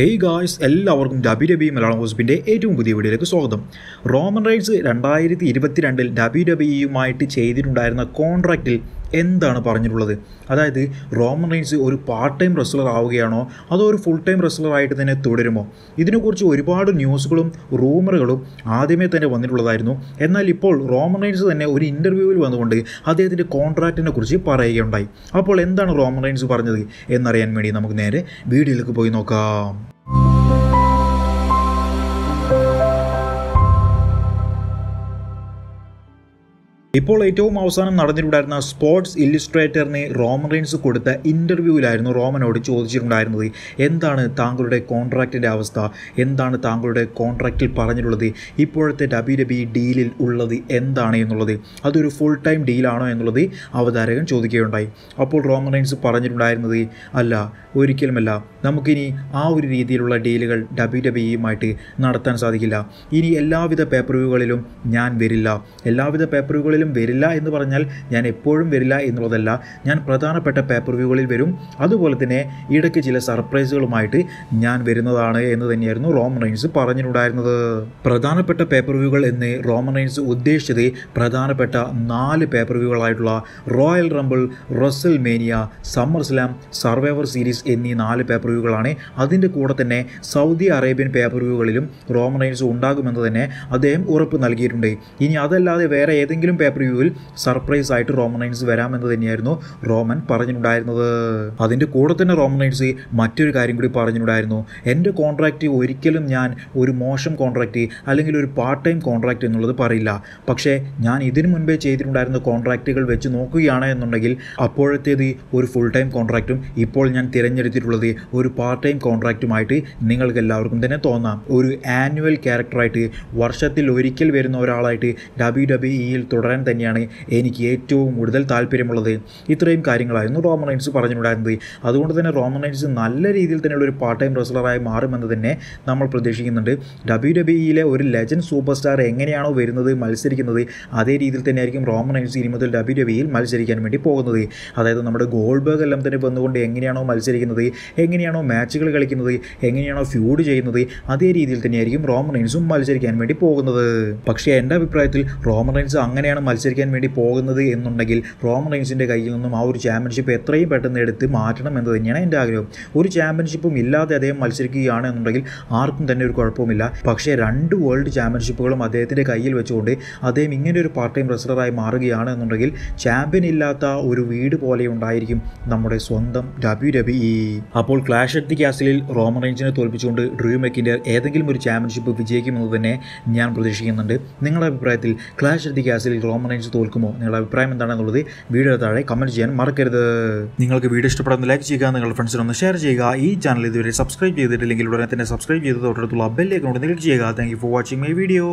Hey guys, എല്ലാവർക്കും WWE Malayalam ഹോസ്പിൻ്റെ ഏറ്റവും പുതിയ വീഡിയോയിലേക്ക് സ്വാഗതം. റോമൻ റൈറ്റ്സ് 2022-ൽ ഡബ്ല്യുഡബ്ല്യുയുമായിട്ട് ചെയ്തിട്ടുണ്ടായിരുന്ന കോൺട്രാക്റ്റിൽ എന്താണ് പറഞ്ഞിട്ടുള്ളത്? അതായത് റോമൻ റൈറ്റ്സ് ഒരു പാർട്ട് ടൈം റെസ്ലർ ആവുകയാണോ അതോ ഒരു ഫുൾ ടൈം റെസ്ലറായിട്ട് തന്നെ തുടരുമോ? ഇതിനെക്കുറിച്ച് ഒരുപാട് ന്യൂസുകളും റൂമറുകളും ആദ്യമേ തന്നെ വന്നിട്ടുള്ളതായിരുന്നു. എന്നാൽ ഇപ്പോൾ റോമൻ റൈറ്റ്സ് തന്നെ ഒരു ഇൻ്റർവ്യൂവിൽ വന്നുകൊണ്ട് അദ്ദേഹത്തിൻ്റെ കോൺട്രാക്റ്റിനെ കുറിച്ച് പറയുകയുണ്ടായി. അപ്പോൾ എന്താണ് റോമൻ റൈറ്റ്സ് പറഞ്ഞത് എന്നറിയാൻ വേണ്ടി നമുക്ക് നേരെ വീഡിയോയിലേക്ക് പോയി നോക്കാം. ഇപ്പോൾ ഏറ്റവും അവസാനം നടന്നിട്ടുണ്ടായിരുന്ന സ്പോർട്സ് ഇല്ലിസ്ട്രേറ്ററിന് റോമൻ റൈൻസ് കൊടുത്ത ഇൻ്റർവ്യൂവിലായിരുന്നു റോമനോട് ചോദിച്ചിട്ടുണ്ടായിരുന്നത് എന്താണ് താങ്കളുടെ കോൺട്രാക്റ്റിൻ്റെ അവസ്ഥ, എന്താണ് താങ്കളുടെ കോൺട്രാക്റ്റിൽ പറഞ്ഞിട്ടുള്ളത്, ഇപ്പോഴത്തെ WWE ഡീലിൽ ഉള്ളത് എന്താണ് എന്നുള്ളത്, അതൊരു ഫുൾ ടൈം ഡീലാണോ എന്നുള്ളത് അവതാരകൻ ചോദിക്കുകയുണ്ടായി. അപ്പോൾ റോമൻ റൈൻസ് പറഞ്ഞിട്ടുണ്ടായിരുന്നത് അല്ല, ഒരിക്കലുമല്ല, നമുക്കിനി ആ ഒരു രീതിയിലുള്ള ഡീലുകൾ WWE നടത്താൻ സാധിക്കില്ല, ഇനി എല്ലാവിധ പേപ്പറുകളിലും ഞാൻ വരില്ല, എല്ലാവിധ പേപ്പറുകളിലും വരില്ല എന്ന് പറഞ്ഞാൽ ഞാൻ എപ്പോഴും വരില്ല എന്നുള്ളതല്ല, ഞാൻ പ്രധാനപ്പെട്ട പേപ്പർ വ്യൂകളിൽ വരും, അതുപോലെ തന്നെ ഇടയ്ക്ക് ചില സർപ്രൈസുകളുമായിട്ട് ഞാൻ വരുന്നതാണ് എന്ന് തന്നെയായിരുന്നു റോമൻ റൈൻസ് പറഞ്ഞിട്ടുണ്ടായിരുന്നത്. പ്രധാനപ്പെട്ട പേപ്പർ വ്യൂകൾ എന്ന് റോമൻ റൈൻസ് ഉദ്ദേശിച്ചത് പ്രധാനപ്പെട്ട 4 പേപ്പർ വ്യൂകളായിട്ടുള്ള Royal Rumble, WrestleMania, SummerSlam, Survivor Series എന്നീ 4 പേപ്പർ വ്യൂകളാണ്. അതിൻ്റെ കൂടെ തന്നെ സൗദി അറേബ്യൻ പേപ്പർ വ്യൂകളിലും റോമൻ റൈൻസ് ഉണ്ടാകുമെന്ന് തന്നെ അദ്ദേഹം ഉറപ്പ് നൽകിയിട്ടുണ്ട്. ഇനി അതല്ലാതെ വേറെ ഏതെങ്കിലും പേപ്പർ വ്യൂവിൽ സർപ്രൈസ് ആയിട്ട് റോമൻ റൈൻസ് വരാമെന്ന് തന്നെയായിരുന്നു റോമൻ പറഞ്ഞിട്ടുണ്ടായിരുന്നത്. അതിൻ്റെ കൂടെ തന്നെ റോമൻ റൈൻസ് മറ്റൊരു കാര്യം കൂടി പറഞ്ഞിട്ടുണ്ടായിരുന്നു, എൻ്റെ കോൺട്രാക്റ്റ് ഒരിക്കലും ഞാൻ ഒരു മോശം കോൺട്രാക്റ്റ് അല്ലെങ്കിൽ ഒരു പാർട്ട് ടൈം കോൺട്രാക്റ്റ് എന്നുള്ളത് പറയില്ല, പക്ഷേ ഞാൻ ഇതിനു മുൻപേ ചെയ്തിട്ടുണ്ടായിരുന്ന കോൺട്രാക്റ്റുകൾ വെച്ച് നോക്കുകയാണ് എന്നുണ്ടെങ്കിൽ അപ്പോഴത്തേത് ഒരു ഫുൾ ടൈം കോൺട്രാക്റ്റും ഇപ്പോൾ ഞാൻ തിരഞ്ഞെടുത്തിട്ടുള്ളത് ഒരു പാർട്ട് ടൈം കോൺട്രാക്റ്റുമായിട്ട് നിങ്ങൾക്ക് എല്ലാവർക്കും തന്നെ തോന്നാം. ഒരു ആനുവൽ ക്യാരക്ടറായിട്ട് വർഷത്തിൽ ഒരിക്കൽ വരുന്ന ഒരാളായിട്ട് WWE-യിൽ തുടരാൻ തന്നെയാണ് എനിക്ക് ഏറ്റവും കൂടുതൽ താല്പര്യമുള്ളത്. ഇത്രയും കാര്യങ്ങളായിരുന്നു റോമൻ റൈൻസ് പറഞ്ഞിട്ടുണ്ടായിരുന്നത്. അതുകൊണ്ട് തന്നെ റോമൻ റൈൻസ് നല്ല രീതിയിൽ തന്നെയുള്ളൊരു പാർട്ട് ടൈം റെസ്ലറായി മാറുമെന്ന് തന്നെ നമ്മൾ പ്രതീക്ഷിക്കുന്നുണ്ട്. WWE-യിലെ ഒരു ലെജൻഡ് സൂപ്പർ സ്റ്റാർ എങ്ങനെയാണോ വരുന്നത് മത്സരിക്കുന്നത് അതേ രീതിയിൽ തന്നെയായിരിക്കും റോമൻ റൈൻസ് ഇനി മുതൽ WWE-യിൽ മത്സരിക്കാൻ വേണ്ടി പോകുന്നത്. അതായത് നമ്മുടെ ഗോൾബർഗ് എല്ലാം തന്നെ വന്നുകൊണ്ട് എങ്ങനെയാണോ മത്സരിക്കുന്നത്, എങ്ങനെയാണോ മാച്ചുകൾ കളിക്കുന്നത്, എങ്ങനെയാണോ ഫ്യൂഡ് ചെയ്യുന്നത് അതേ രീതിയിൽ തന്നെയായിരിക്കും റോമൻ റൈൻസും മത്സരിക്കാൻ വേണ്ടി പോകുന്നത്. പക്ഷേ എൻ്റെ അഭിപ്രായത്തിൽ റോമൻ റൈൻസ് അങ്ങനെയാണ് മത്സരിക്കാൻ വേണ്ടി പോകുന്നത് എന്നുണ്ടെങ്കിൽ റോമൻ റൈൻസിൻ്റെ കയ്യിൽ നിന്നും ആ ഒരു ചാമ്പ്യൻഷിപ്പ് എത്രയും പെട്ടെന്ന് എടുത്ത് മാറ്റണം എന്ന് തന്നെയാണ് എൻ്റെ ആഗ്രഹം. ഒരു ചാമ്പ്യൻഷിപ്പും ഇല്ലാതെ അദ്ദേഹം മത്സരിക്കുകയാണ് എന്നുണ്ടെങ്കിൽ ആർക്കും തന്നെ ഒരു കുഴപ്പവുമില്ല. പക്ഷേ 2 വേൾഡ് ചാമ്പ്യൻഷിപ്പുകളും അദ്ദേഹത്തിൻ്റെ കയ്യിൽ വെച്ചുകൊണ്ട് അദ്ദേഹം ഇങ്ങനെ ഒരു പാർട്ട് ടൈം റെസ്ലറായി മാറുകയാണ് എന്നുണ്ടെങ്കിൽ ചാമ്പ്യൻ ഇല്ലാത്ത ഒരു വീട് പോലെ ഉണ്ടായിരിക്കും നമ്മുടെ സ്വന്തം WWE. അപ്പോൾ ക്ലാഷ് അറ്റ് ദി കാസിലിൽ റോമൻ റൈൻസിനെ തോൽപ്പിച്ചുകൊണ്ട് ഡ്രൂ മെക്കിൻ്റെ ഏതെങ്കിലും ഒരു ചാമ്പ്യൻഷിപ്പ് വിജയിക്കുമെന്ന് തന്നെ ഞാൻ പ്രതീക്ഷിക്കുന്നുണ്ട്. നിങ്ങളുടെ അഭിപ്രായത്തിൽ clash at the Castle Roman Reigns തോൽക്കുമോ? നിങ്ങളുടെ അഭിപ്രായം എന്താണെന്നുള്ളത് വീഡിയോ താഴെ കമൻറ്റ് ചെയ്യാൻ മറക്കരുത്. നിങ്ങൾക്ക് വീഡിയോ ഇഷ്ടപ്പെടുന്ന ലൈക്ക് ചെയ്യുക, നിങ്ങളുടെ ഫ്രണ്ട്സിനൊന്ന് ഷെയർ ചെയ്യുക. ഈ ചാനൽ ഇതുവരെ സബ്സ്ക്രൈബ് ചെയ്തിട്ടില്ലെങ്കിൽ ഉടനെ തന്നെ സബ്സ്ക്രൈബ് ചെയ്ത് തൊട്ടടുത്തുള്ള ബെൽ ഐക്കൺ ക്ലിക്ക് ചെയ്യുക. Thank you for watching my video.